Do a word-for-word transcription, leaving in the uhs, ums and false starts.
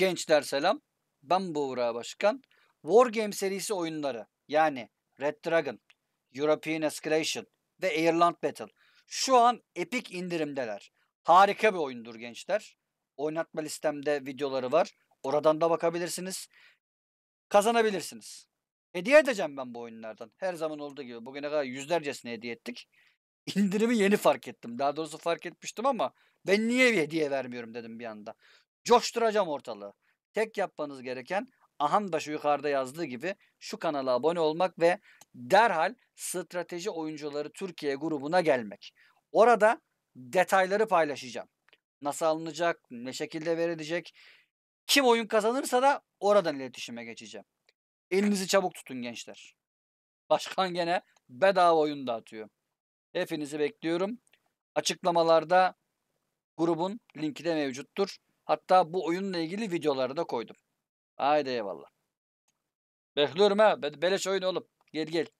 Gençler selam. Ben Buğra Başkan. Wargame serisi oyunları yani Red Dragon, European Escalation ve Airland Battle şu an epik indirimdeler. Harika bir oyundur gençler. Oynatma listemde videoları var. Oradan da bakabilirsiniz. Kazanabilirsiniz. Hediye edeceğim ben bu oyunlardan. Her zaman olduğu gibi bugüne kadar yüzlercesine hediye ettik. İndirimi yeni fark ettim. Daha doğrusu fark etmiştim ama ben niye bir hediye vermiyorum dedim bir anda. Coşturacağım ortalığı. Tek yapmanız gereken aham da şu yukarıda yazdığı gibi şu kanala abone olmak ve derhal Strateji Oyuncuları Türkiye grubuna gelmek. Orada detayları paylaşacağım. Nasıl alınacak, ne şekilde verilecek, kim oyun kazanırsa da oradan iletişime geçeceğim. Elinizi çabuk tutun gençler. Başkan gene bedava oyun dağıtıyor. Hepinizi bekliyorum. Açıklamalarda grubun linki de mevcuttur. Hatta bu oyunla ilgili videoları da koydum. Haydi eyvallah. Bekliyorum ha. Beleş oyun oğlum. Gel gel.